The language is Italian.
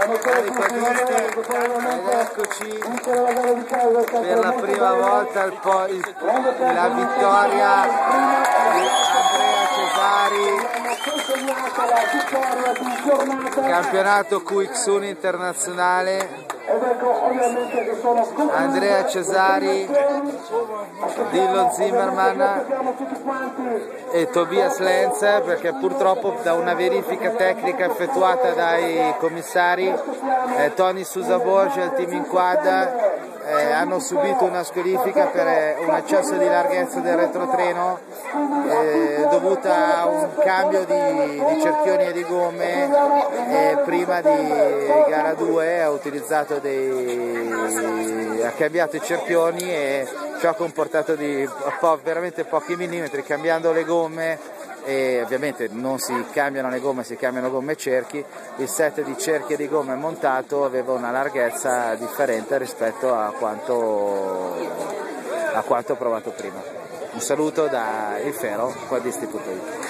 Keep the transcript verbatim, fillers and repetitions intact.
Cari presenti, eccoci per la prima volta il po il, la vittoria di Andrea Cesari, campionato Q X uno internazionale. Andrea Cesari, Dillon Zimmerman e Tobias Lenz, perché purtroppo da una verifica tecnica effettuata dai commissari eh, Tony Susaborgia e il team in quad eh, hanno subito una squalifica per un eccesso di larghezza del retrotreno eh, dovuta a un cambio di, di cerchioni e di gomme eh, prima di gara due. Ha utilizzato dei, ha cambiato i cerchioni e ciò ha comportato di po veramente pochi millimetri. Cambiando le gomme, e ovviamente non si cambiano le gomme, si cambiano gomme e cerchi, il set di cerchi e di gomme montato aveva una larghezza differente rispetto a quanto, a quanto provato prima. Un saluto da Ilfero, quadisti punto it.